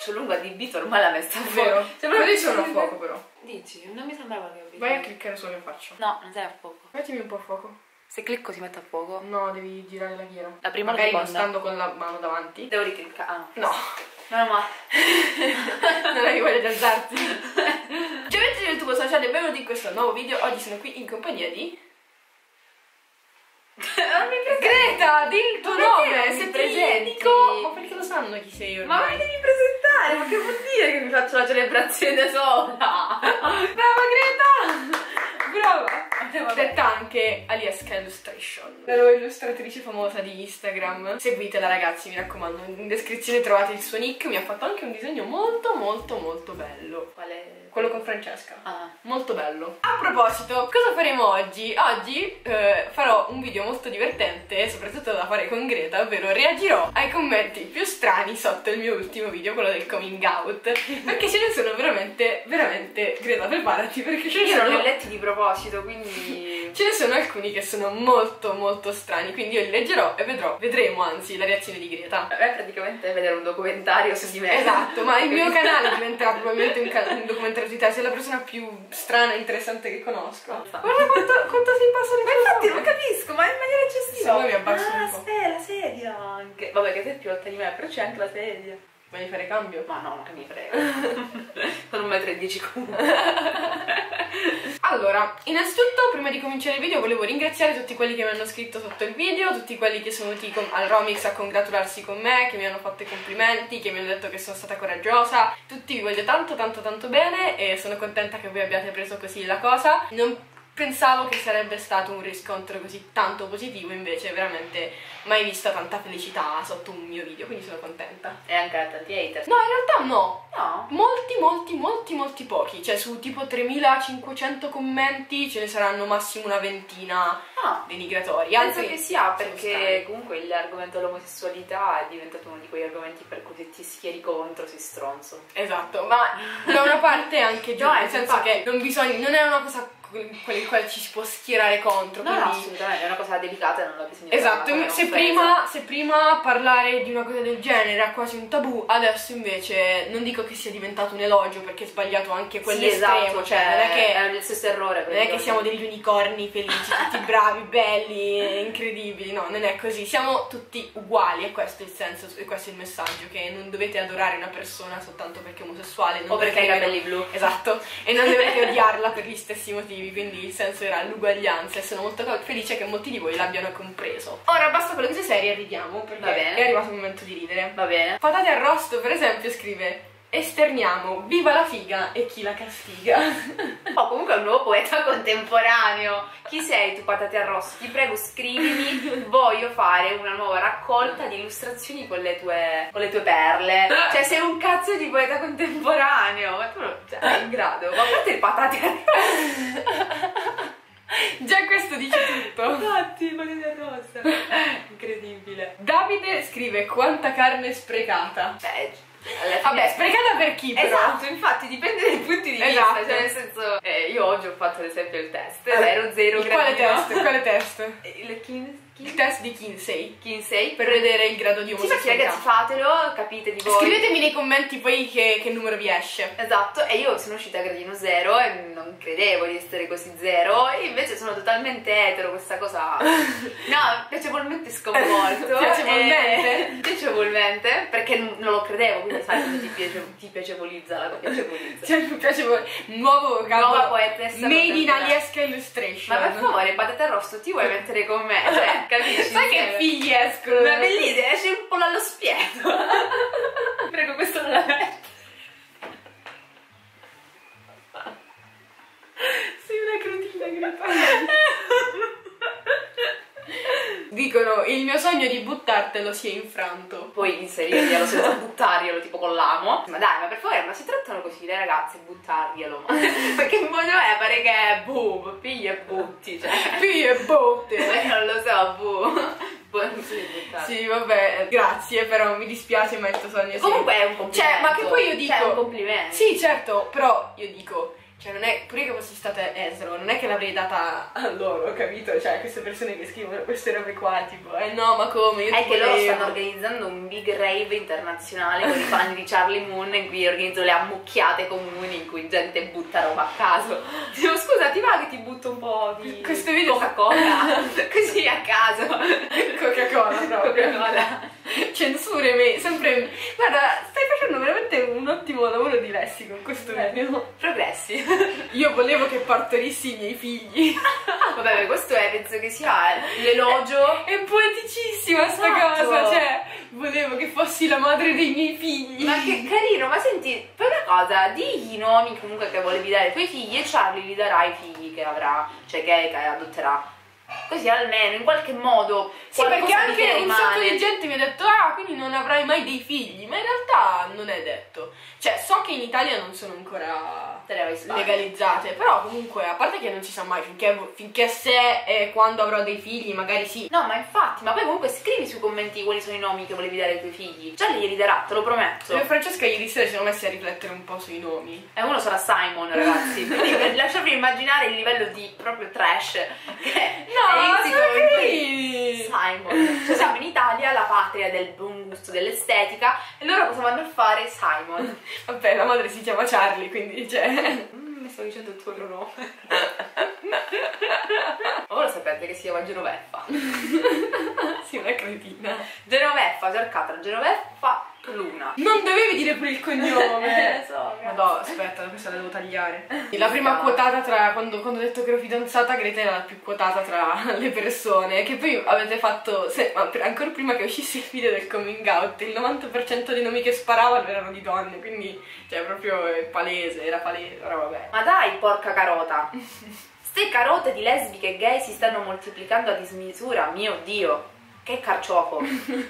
Cioè lungo adibito ormai l'ha messa a fuoco. Sembra che c'era un fuoco però. Dici? Non mi sembrava che ho visto. Vai a cliccare sulla mia faccia. No, non serve a fuoco. Mettimi un po' a fuoco. Se clicco si mette a fuoco? No, devi girare la ghiera. La prima o la seconda? Stando con la mano davanti. Devo ricliccare. Ah no. No, ma non hai voglia di alzarti. Ciao amici di YouTube, sono Charlie e benvenuti in questo nuovo video. Oggi sono qui in compagnia di... Greta, di il tuo nome, se presenti. Ma perché lo sanno chi sei ormai? Ma mi devi presentare, ma che vuol dire che mi faccio la celebrazione da sola? Brava Greta! Brava! Detta anche alyeskaillustration, la nuova illustratrice famosa di Instagram. Seguitela ragazzi, mi raccomando, in descrizione trovate il suo nick. Mi ha fatto anche un disegno molto bello. Qual è? Quello con Francesca. Ah. Molto bello. A proposito, cosa faremo oggi? Oggi farò un video molto divertente, soprattutto da fare con Greta, ovvero reagirò ai commenti più strani sotto il mio ultimo video, quello del coming out. Perché ce ne sono veramente, Greta preparati, perché ce ne sono... Io non li ho letti di proposito, quindi... Ce ne sono alcuni che sono molto strani, quindi io li leggerò e vedremo anzi la reazione di Greta. Beh, praticamente vedere un documentario su di me. Esatto, ma il mio canale diventerà probabilmente un documentario di te, sei la persona più strana e interessante che conosco. Ah, guarda quanto si passa il mio. Infatti non capisco, ma è in maniera eccessiva. Poi mi abbasso un po'. La sedia anche. Vabbè, che sei più alta di me, però c'è anche la sedia. Vuoi fare cambio? Ma no, che mi frega. Sono 1,10 m comunque. Allora, innanzitutto, prima di cominciare il video, volevo ringraziare tutti quelli che mi hanno scritto sotto il video, tutti quelli che sono venuti al Romix a congratularsi con me, che mi hanno fatto i complimenti, che mi hanno detto che sono stata coraggiosa. Tutti vi voglio tanto bene e sono contenta che voi abbiate preso così la cosa. Non pensavo che sarebbe stato un riscontro così tanto positivo, invece veramente mai vista tanta felicità sotto un mio video, quindi sono contenta. E anche a tanti hater. No, in realtà no. No. Molti pochi, cioè su tipo 3500 commenti ce ne saranno massimo una ventina denigratori. Penso che sia perché comunque l'argomento dell'omosessualità è diventato uno di quegli argomenti per cui se ti schieri contro sei stronzo. Esatto, ma da una parte è anche giusto, nel senso che non è una cosa con il quale ci si può schierare contro. No, quindi... assolutamente, è una cosa delicata e non la bisogna fare. Esatto, se prima parlare di una cosa del genere era quasi un tabù, adesso invece non dico che sia diventato un elogio perché è sbagliato anche quell'estremo. Sì, esatto, cioè non è che è lo stesso errore. Non è che siamo degli unicorni felici, tutti bravi, belli, incredibili, no, non è così. Siamo tutti uguali e questo è il senso, e questo è il messaggio, che non dovete adorare una persona soltanto perché è omosessuale. O perché ha i capelli blu. Esatto, e non dovete odiarla per gli stessi motivi. Quindi il senso era l'uguaglianza e sono molto felice che molti di voi l'abbiano compreso. Ora basta con le cose serie e ridiamo, perché è arrivato il momento di ridere. Va bene. Patate Arrosto per esempio scrive: esterniamo, viva la figa e chi la castiga. Oh, comunque è un nuovo poeta contemporaneo. Chi sei tu, Patate Arrosto? Ti prego scrivimi, voglio fare una nuova raccolta di illustrazioni con le tue perle. Cioè sei un cazzo di poeta contemporaneo, ma tu non sei in grado. Ma fate il Patate Arrosto. Già questo dice tutto. Infatti, Patate Arrosto. Incredibile. Davide scrive: quanta carne sprecata. Vabbè, sprecata per chi però? Esatto, infatti dipende dai punti di vista, cioè nel senso io oggi ho fatto ad esempio il test 0,0 grammi. Quale test? Il test di Kinsey per vedere il grado di omosessualità. Sì, ragazzi, fatelo, capite di voi. Scrivetemi nei commenti poi che numero vi esce. Esatto, e io sono uscita a gradino 0 e non credevo di essere così 0, e invece sono totalmente etero, questa cosa. No, piacevolmente sconvolto. Piacevolmente, perché non lo credevo, quindi sai che ti piacevolizza la piacevolizza. Cioè, nuovo nuova poetessa made in alyeskaillustration. Ma per favore, Patate Arrosto, ti vuoi mettere con me? Cioè, capisci? Sai che figli escono? Ma bellissima, esce un po' allo spiedo. Prego, questo non la metto. Sei una crudilla, Greta. Dicono: il mio sogno di buttartelo si è infranto. Poi inserirglielo senza buttarglielo, tipo con l'amo. Ma dai, ma per favore, ma si trattano così le ragazze, buttarglielo? Perché il modo è pare che boom, pigli e butti, cioè pigli e butti. Non lo so, boom. Sì, vabbè, grazie, però mi dispiace, ma il tuo sogno è... Comunque è un complimento. Cioè, ma che poi io dico, è un complimento. Sì, certo, però io dico: Cioè non è, pure che fosse stato Ezra, non è che l'avrei data a loro, capito? Cioè queste persone che scrivono queste robe qua, tipo, no ma come? Io è che loro stanno organizzando un big rave internazionale con i fan di Charlie Moon in cui organizzo le ammucchiate comuni in cui gente butta roba a caso. Dico, scusa, ti va che ti butto un po' di Coca-Cola? Così a caso. Coca-Cola proprio. Coca-Cola. Censure me, sempre. Guarda, stai facendo veramente un ottimo lavoro di lessico in questo video. Progressi. Io volevo che partorissi i miei figli. Vabbè, questo è, penso che sia l'elogio. È poeticissima sta cosa, cioè, volevo che fossi la madre dei miei figli. Ma che carino, ma senti, fai una cosa, digli i nomi comunque che volevi dare ai tuoi figli e Charlie li darà ai figli che avrà, cioè che adotterà. Così almeno, in qualche modo. Sì, perché anche un sacco di gente mi ha detto ah, quindi non avrai mai dei figli. Ma in realtà non è detto. Cioè, so che in Italia non sono ancora legalizzate. Però comunque, a parte che non si sa mai finché se e quando avrò dei figli, magari sì. No, ma infatti, ma poi comunque scrivi sui commenti quali sono i nomi che volevi dare ai tuoi figli. Già li darà, te lo prometto. Io e Francesca ieri sera ci siamo messi a riflettere un po' sui nomi. E uno sarà Simon, ragazzi. Quindi per lasciarvi immaginare il livello di proprio trash che Simon, cioè siamo in Italia, la patria del buon gusto, dell'estetica, e loro cosa vanno a fare? Simon. Vabbè, la madre si chiama Charlie, quindi cioè mi stavo dicendo il tuo nome. Ora sapete che si chiama Genoveffa. Sì, una cretina. Genoveffa, cercata, Genoveffa Luna. Non dovevi dire pure il cognome. Madonna, aspetta, questa la devo tagliare. La prima quotata tra quando ho detto che ero fidanzata, Greta era la più quotata tra le persone. Che poi avete fatto, ancora prima che uscisse il video del coming out, il 90% dei nomi che sparavano erano di donne. Quindi, cioè, proprio palese, era palese. Ora vabbè. Ma dai, porca carota. Ste carote di lesbiche e gay si stanno moltiplicando a dismisura, mio Dio. Che carciofo.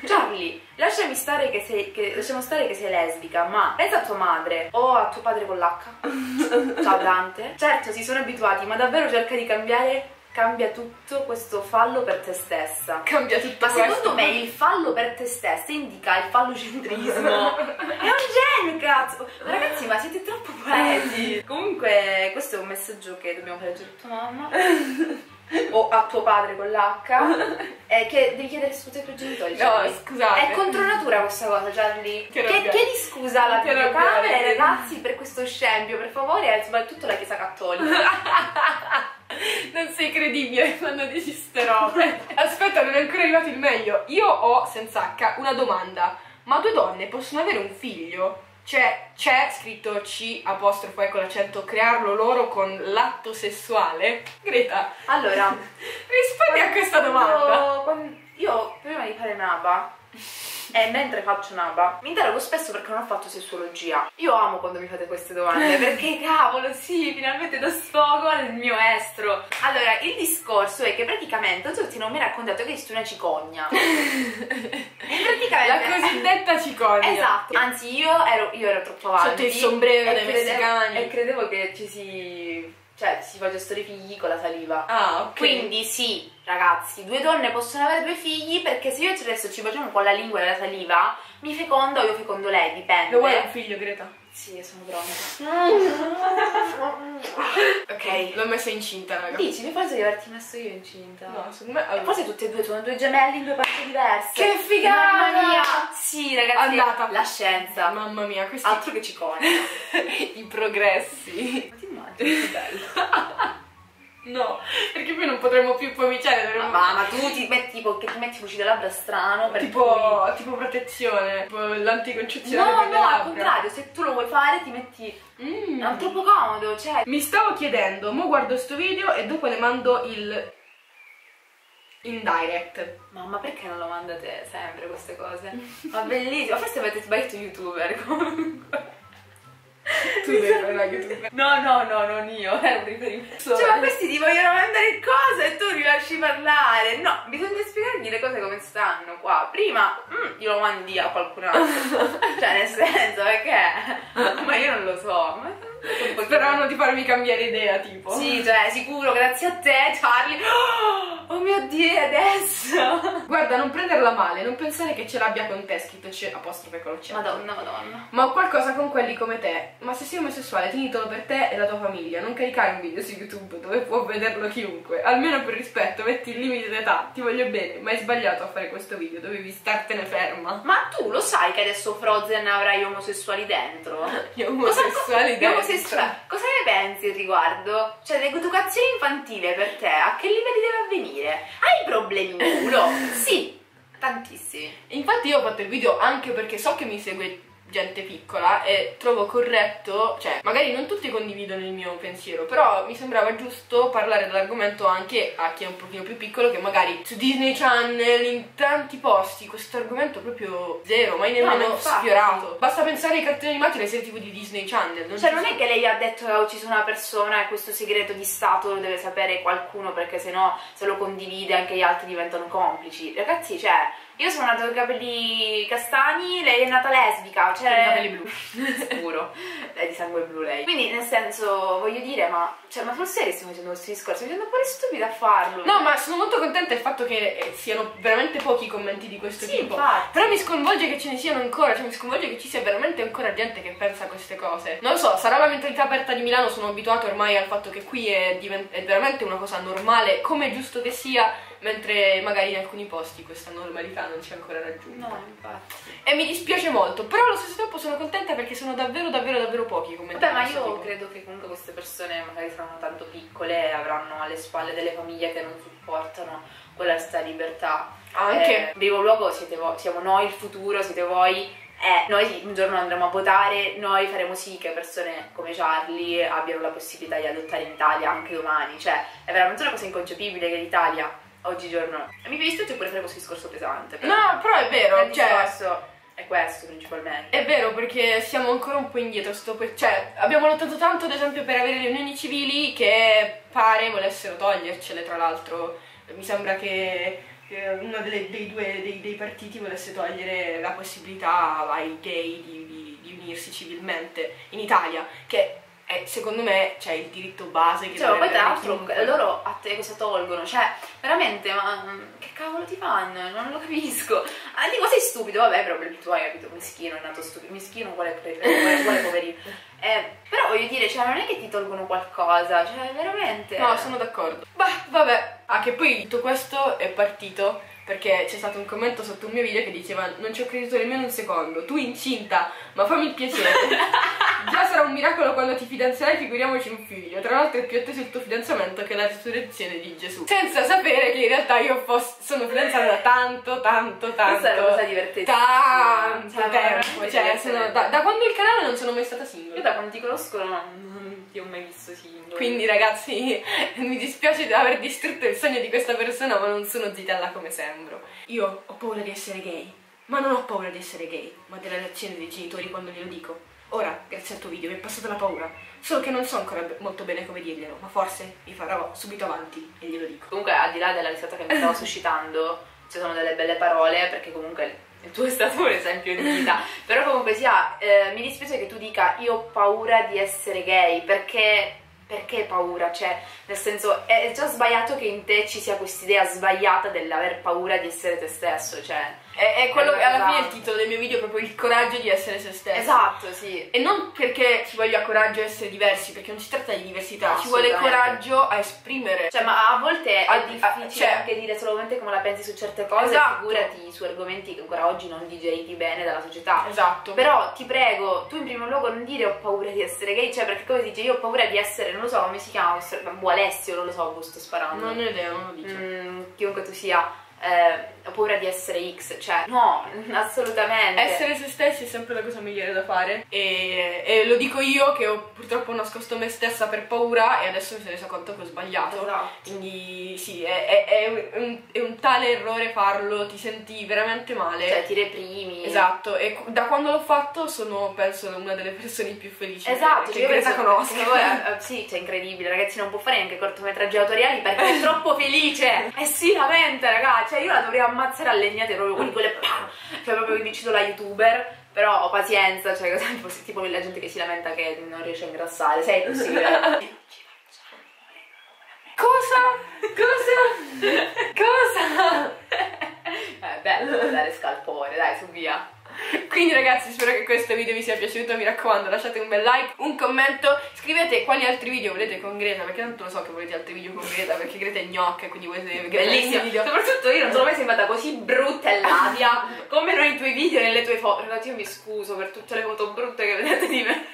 Charlie, lasciamo stare che sei lesbica, ma pensa a tua madre o a tuo padre con l'H. Ciao Dante. Certo, si sono abituati, ma davvero cerca di cambiare. Cambia tutto questo, fallo per te stessa. Cambia tutto questo. Ma secondo me il fallo per te stessa indica il fallocentrismo. È un genio, cazzo. Ragazzi, ma siete troppo poeti. Comunque, questo è un messaggio che dobbiamo fare a tua mamma. O a tuo padre con l'H, che devi chiedere scusa ai tuoi genitori. Cioè, no, scusate. È contro natura questa cosa, Charlie. Chiedi scusa alla tua camera e ai ragazzi per questo scempio, per favore, e soprattutto la Chiesa Cattolica. Non sei credibile quando dici ste robe. Aspetta, non è ancora arrivato il meglio. Io ho, senza H, una domanda. Ma due donne possono avere un figlio? Cioè, c'è scritto C apostrofo, ecco l'accento, crearlo loro con l'atto sessuale? Greta, allora, rispondi a questa domanda. Io prima di fare naba, e mentre faccio naba, mi interrogo spesso perché non ho fatto sessuologia. Io amo quando mi fate queste domande, perché cavolo, sì, finalmente do sfogo al mio estro. Allora, il discorso è che praticamente tutti non mi raccontate che esiste una cicogna. Praticamente la cosiddetta cicogna. Esatto. Anzi, io ero troppo avanti. Sotto il sombrero dei messicani. E credevo che si facessero i figli con la saliva. Ah, ok. Quindi sì, ragazzi, due donne possono avere due figli, perché se io adesso ci facciamo con la lingua e la saliva, mi fecondo o io fecondo lei, dipende. Lo vuoi un figlio, Greta? Sì, sono pronta. Ok, l'ho messa incinta, raga. Dici, mi penso di averti messo io incinta. No, secondo me... Allora. Forse tutte e due sono due gemelli in due parti diverse. Che figata! Mamma mia! Sì, ragazzi, andata. La scienza. Mamma mia, questo... Altro che cicogna. I progressi. Che bello. No, perché poi non potremmo più pomiciare, dovremmo... Ma tu ti metti fuci da labbra strano per tipo protezione, tipo l'anticoncezione. No, no, al contrario, se tu lo vuoi fare ti metti non troppo comodo, cioè. Mi stavo chiedendo, mo guardo sto video e dopo le mando il in direct. Mamma, perché non lo mandate sempre queste cose? Ma bellissimo, forse avete sbagliato youtuber comunque. Tu no, non io, è un riferimento. Cioè, ma questi ti vogliono mandare cose e tu li lasci parlare. No, bisogna spiegargli le cose come stanno qua. Prima glielo mandi a qualcun altro. Cioè, nel senso, perché? Ma io non lo so. Ma... Speravano di farmi cambiare idea, tipo. Sì, cioè, sicuro, grazie a te, Charlie. Oh mio Dio, adesso. Guarda, non prenderla male, non pensare che ce l'abbia con te, scritto apostrofe con c'è. Madonna, madonna. Ma ho qualcosa con quelli come te. Ma se sei omosessuale, tienitelo per te e la tua famiglia. Non caricare un video su YouTube dove può vederlo chiunque. Almeno per rispetto, metti il limite d'età. Ti voglio bene, ma hai sbagliato a fare questo video. Dovevi startene ferma. Ma tu lo sai che adesso Frozen avrà gli omosessuali dentro? Gli omosessuali dentro? Cosa ne pensi al riguardo? Cioè, l'educazione infantile per te, a che livelli deve avvenire? Hai problemi in culo? Sì, tantissimi. Infatti io ho fatto il video anche perché so che mi segue gente piccola e trovo corretto, cioè, magari non tutti condividono il mio pensiero, però mi sembrava giusto parlare dell'argomento anche a chi è un pochino più piccolo, che magari su Disney Channel, in tanti posti, questo argomento proprio zero, mai nemmeno sfiorato. Basta pensare ai cartoni animati e alle serie TV di Disney Channel. Cioè, non è che lei ha detto che ha ucciso una persona e questo segreto di Stato lo deve sapere qualcuno, perché sennò se lo condivide anche gli altri diventano complici. Ragazzi, cioè, io sono nata con i capelli castani, lei è nata lesbica, cioè... con i capelli blu, sicuro. È di sangue blu lei. Quindi, nel senso, voglio dire, ma... cioè, ma forse che stiamo facendo questo discorso? Mi sembra un po' stupida a farlo. No, ma sono molto contenta del fatto che siano veramente pochi commenti di questo tipo. Infatti. Però mi sconvolge che ce ne siano ancora, cioè mi sconvolge che ci sia veramente ancora gente che pensa a queste cose. Non lo so, sarà la mentalità aperta di Milano, sono abituato ormai al fatto che qui è veramente una cosa normale, come è giusto che sia... mentre magari in alcuni posti questa normalità non c'è ancora raggiunta. No, infatti. E mi dispiace molto, però allo stesso tempo sono contenta perché sono davvero pochi come... Vabbè, ma io credo che comunque queste persone magari saranno tanto piccole e avranno alle spalle delle famiglie che non supportano quella stessa libertà. Anche in primo luogo siamo noi il futuro, siete voi. Noi un giorno andremo a votare, noi faremo sì che persone come Charlie abbiano la possibilità di adottare in Italia anche domani. Cioè, è veramente una cosa inconcepibile che l'Italia... oggigiorno. Mi dispiace pure fare questo discorso pesante. Però. No, però è vero. Il discorso è questo principalmente. È vero, perché siamo ancora un po' indietro. Cioè, abbiamo lottato tanto, ad esempio, per avere le unioni civili che pare volessero togliercele, tra l'altro. Mi sembra che uno dei partiti volesse togliere la possibilità ai gay di unirsi civilmente in Italia. Che... secondo me c'è il diritto base che... cioè, poi tra l'altro loro a te cosa tolgono? Cioè, veramente, ma che cavolo ti fanno? Non lo capisco. Dico, sei stupido, vabbè, problemi tuoi, capito? Mischino, è nato stupido. Mischino, quale poverino. Però voglio dire, cioè, non è che ti tolgono qualcosa, cioè, veramente... No, sono d'accordo. Bah, vabbè. Ah, che poi tutto questo è partito perché c'è stato un commento sotto un mio video che diceva: non ci ho creduto nemmeno un secondo, tu incinta, ma fammi il piacere. Già sarà un miracolo quando ti fidanzerai, figuriamoci un figlio. Tra l'altro è più atteso il tuo fidanzamento che la resurrezione di Gesù. Senza sapere che in realtà io sono fidanzata da tanto. Questa è una cosa divertente. Tanto tempo. Cioè, da quando il canale non sono mai stata single. Io da quando ti conosco non ti ho mai visto single. Quindi ragazzi, mi dispiace di aver distrutto il sogno di questa persona, ma non sono zitella come sembro. Io ho paura di essere gay, ma non ho paura di essere gay, ma della reazione dei genitori quando glielo dico. Ora, grazie al tuo video, mi è passata la paura, solo che non so ancora molto bene come dirglielo, ma forse mi farò subito avanti e glielo dico. Comunque, al di là della risata che mi stavo suscitando, ci sono delle belle parole, perché comunque il tuo è stato un esempio di vita. Però comunque sia, mi dispiace che tu dica io ho paura di essere gay, perché paura? Cioè, nel senso, è già sbagliato che in te ci sia quest'idea sbagliata dell'aver paura di essere te stesso, cioè... È quello che alla fine è il titolo del mio video, proprio il coraggio di essere se stesso. Esatto, sì. E non perché ci voglia coraggio a essere diversi, perché non si tratta di diversità, ci vuole coraggio a esprimere. Cioè, ma a volte è difficile anche dire solamente come la pensi su certe cose, figurati su argomenti che ancora oggi non digeriti bene dalla società. Esatto. Però ti prego, tu in primo luogo non dire ho paura di essere gay, cioè, perché come si dice io ho paura di essere, non lo so come si chiama, Alessio, non lo so, sto sparando. Non ho idea, non lo dice. Chiunque tu sia. Ho paura di essere X, cioè no, assolutamente. Essere se stessi è sempre la cosa migliore da fare e lo dico io che ho purtroppo nascosto me stessa per paura e adesso mi sono resa conto che ho sbagliato. Esatto. Quindi sì, è un tale errore farlo, ti senti veramente male, cioè ti reprimi. Esatto, e da quando l'ho fatto sono, penso, una delle persone più felici. Esatto, che Greta conosco. Sì, cioè, incredibile, ragazzi, non può fare neanche cortometraggi autoriali perché è troppo felice. Eh sì, la mente, ragazzi. Cioè, io la dovrei ammazzare a legnate proprio con quelle, cioè proprio che mi cito la youtuber Però ho pazienza, cioè tipo la gente che si lamenta che non riesce a ingrassare, sei possibile. Cosa? Cosa? È bello dare scalpore, dai, su via. Quindi ragazzi, spero che questo video vi sia piaciuto, mi raccomando lasciate un bel like, un commento, scrivete quali altri video volete con Greta, perché tanto lo so che volete altri video con Greta, perché Greta è gnocca, quindi volete bellissimi video. Soprattutto io non sono mai sembrata così brutta e labia come nei tuoi video e nelle tue foto. Ragazzi, io mi scuso per tutte le foto brutte che vedete di me.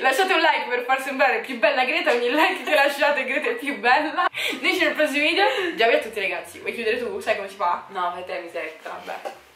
Lasciate un like per far sembrare più bella Greta, ogni like che lasciate Greta è più bella. Noi ci vediamo nel prossimo video, già vi a tutti ragazzi, vuoi chiudere tu? Sai come si fa? No, fai te, mi sento, vabbè.